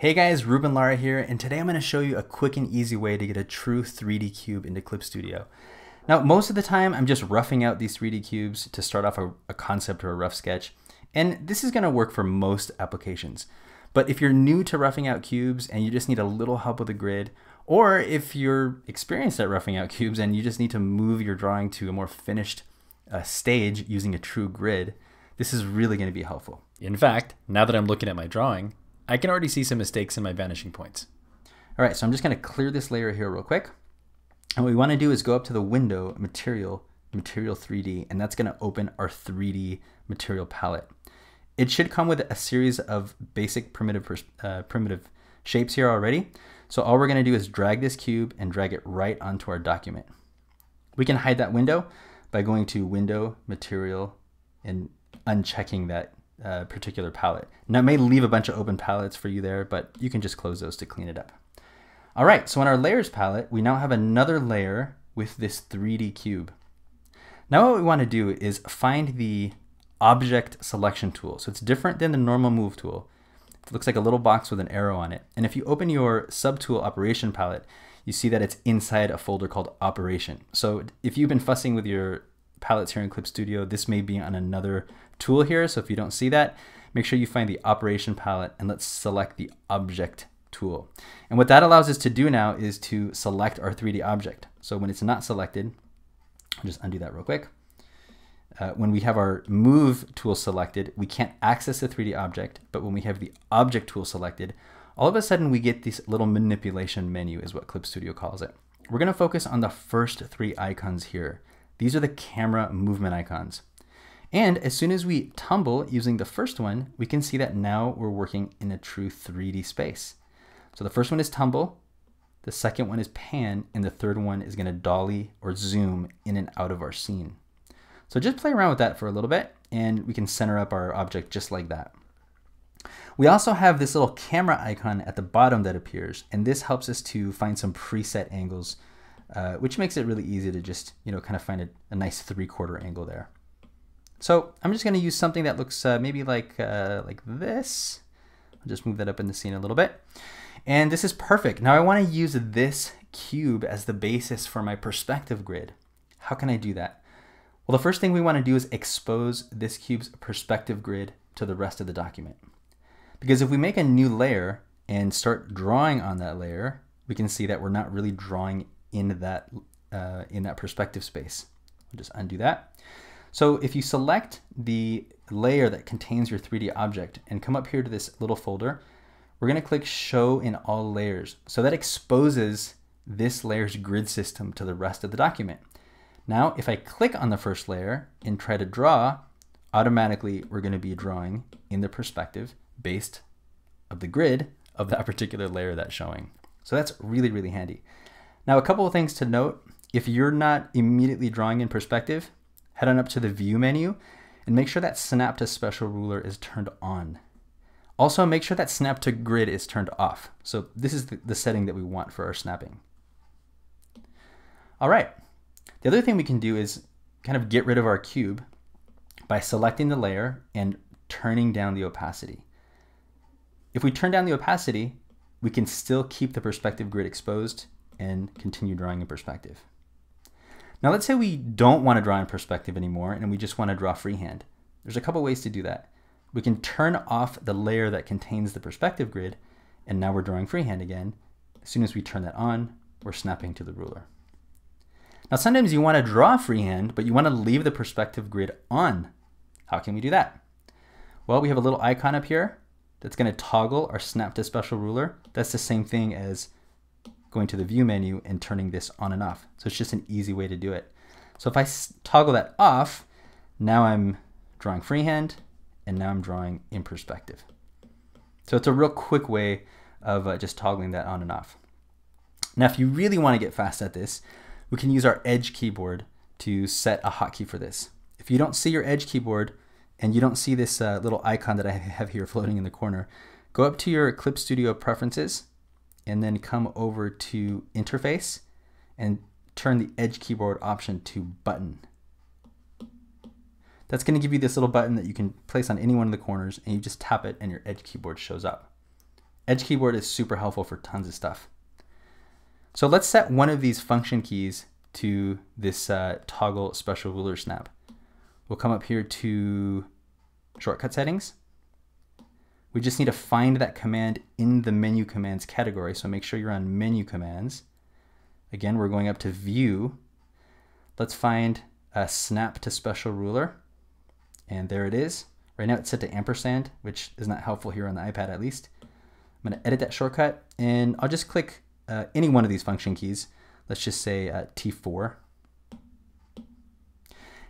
Hey guys, Ruben Lara here, and today I'm going to show you a quick and easy way to get a true 3D cube into Clip Studio. Now, most of the time I'm just roughing out these 3D cubes to start off a concept or a rough sketch, and this is going to work for most applications. But if you're new to roughing out cubes and you just need a little help with a grid, or if you're experienced at roughing out cubes and you just need to move your drawing to a more finished stage using a true grid, this is really going to be helpful. In fact, now that I'm looking at my drawing, I can already see some mistakes in my vanishing points. All right, so I'm just gonna clear this layer here real quick. And what we wanna do is go up to the window, Material 3D, and that's gonna open our 3D material palette. It should come with a series of basic primitive shapes here already. So all we're gonna do is drag this cube and drag it right onto our document. We can hide that window by going to Window, Material, and unchecking that particular palette. Now, it may leave a bunch of open palettes for you there, but you can just close those to clean it up. All right, so in our layers palette, we now have another layer with this 3D cube. Now what we want to do is find the object selection tool. So it's different than the normal move tool. It looks like a little box with an arrow on it. And if you open your subtool operation palette, you see that it's inside a folder called operation. So if you've been fussing with your palettes here in Clip Studio, this may be on another tool here, so if you don't see that, make sure you find the operation palette and let's select the object tool. And what that allows us to do now is to select our 3D object. So when it's not selected, I'll just undo that real quick. When we have our move tool selected, we can't access the 3D object, but when we have the object tool selected, all of a sudden we get this little manipulation menu is what Clip Studio calls it. We're gonna focus on the first three icons here. These are the camera movement icons. And as soon as we tumble using the first one, we can see that now we're working in a true 3D space. So the first one is tumble, the second one is pan, and the third one is gonna dolly or zoom in and out of our scene. So just play around with that for a little bit and we can center up our object just like that. We also have this little camera icon at the bottom that appears, and this helps us to find some preset angles, which makes it really easy to just, kind of find a nice 3/4 angle there. So I'm just gonna use something that looks maybe like this. I'll just move that up in the scene a little bit. And this is perfect. Now I wanna use this cube as the basis for my perspective grid. How can I do that? Well, the first thing we wanna do is expose this cube's perspective grid to the rest of the document. Because if we make a new layer and start drawing on that layer, we can see that we're not really drawing in that perspective space. I'll just undo that. So if you select the layer that contains your 3D object and come up here to this little folder, we're gonna click Show in All Layers. So that exposes this layer's grid system to the rest of the document. Now, if I click on the first layer and try to draw, automatically we're gonna be drawing in the perspective based of the grid of that particular layer that's showing. So that's really, really handy. Now, a couple of things to note. If you're not immediately drawing in perspective, head on up to the View menu and make sure that Snap to Special Ruler is turned on. Also, make sure that Snap to Grid is turned off. So this is the setting that we want for our snapping. All right, the other thing we can do is kind of get rid of our cube by selecting the layer and turning down the opacity. If we turn down the opacity, we can still keep the perspective grid exposed and continue drawing in perspective. Now let's say we don't want to draw in perspective anymore and we just want to draw freehand. There's a couple ways to do that. We can turn off the layer that contains the perspective grid and now we're drawing freehand again. As soon as we turn that on, we're snapping to the ruler. Now sometimes you want to draw freehand, but you want to leave the perspective grid on. How can we do that? Well, we have a little icon up here that's going to toggle our snap to special ruler. That's the same thing as going to the View menu and turning this on and off. So it's just an easy way to do it. So if I toggle that off, now I'm drawing freehand and now I'm drawing in perspective. So it's a real quick way of just toggling that on and off. Now, if you really want to get fast at this, we can use our Edge keyboard to set a hotkey for this. If you don't see your Edge keyboard and you don't see this little icon that I have here floating in the corner, go up to your Clip Studio preferences and then come over to Interface and turn the Edge keyboard option to Button. That's gonna give you this little button that you can place on any one of the corners and you just tap it and your Edge keyboard shows up. Edge Keyboard is super helpful for tons of stuff. So let's set one of these function keys to this toggle special ruler snap. We'll come up here to shortcut settings. We just need to find that command in the menu commands category, so make sure you're on menu commands. Again, we're going up to view. Let's find a snap to special ruler, and there it is. Right now it's set to ampersand, which is not helpful here on the iPad at least. I'm going to edit that shortcut, and I'll just click any one of these function keys. Let's just say T4.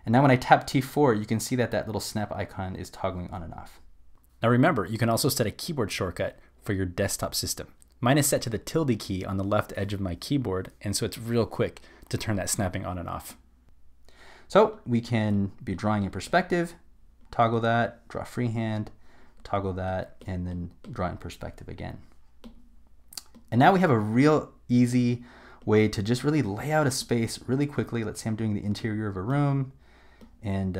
And now when I tap T4, you can see that that little snap icon is toggling on and off. Now remember, you can also set a keyboard shortcut for your desktop system. Mine is set to the tilde key on the left edge of my keyboard, and so it's real quick to turn that snapping on and off. So we can be drawing in perspective, toggle that, draw freehand, toggle that, and then draw in perspective again. And now we have a real easy way to just really lay out a space really quickly. Let's say I'm doing the interior of a room, and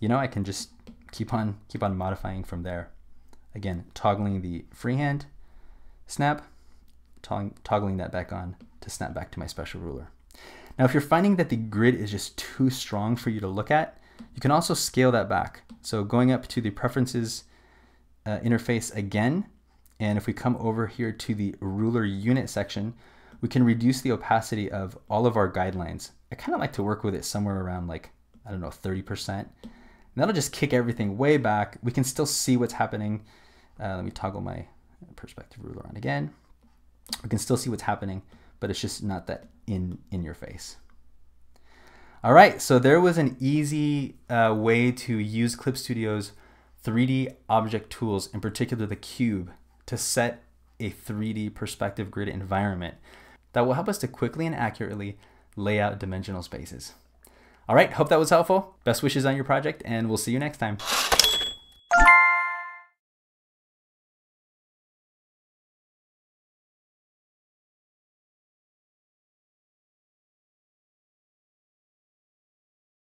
you know, I can just keep on modifying from there. Again, toggling the freehand snap, toggling that back on to snap back to my special ruler. Now, if you're finding that the grid is just too strong for you to look at, you can also scale that back. So going up to the preferences interface again, and if we come over here to the ruler unit section, we can reduce the opacity of all of our guidelines. I kind of like to work with it somewhere around, like, I don't know, 30%. And that'll just kick everything way back. We can still see what's happening. Let me toggle my perspective ruler on again. We can still see what's happening, but it's just not that in your face. All right, so there was an easy way to use Clip Studio's 3D object tools, in particular the cube, to set a 3D perspective grid environment that will help us to quickly and accurately lay out dimensional spaces. All right, hope that was helpful. Best wishes on your project, and we'll see you next time.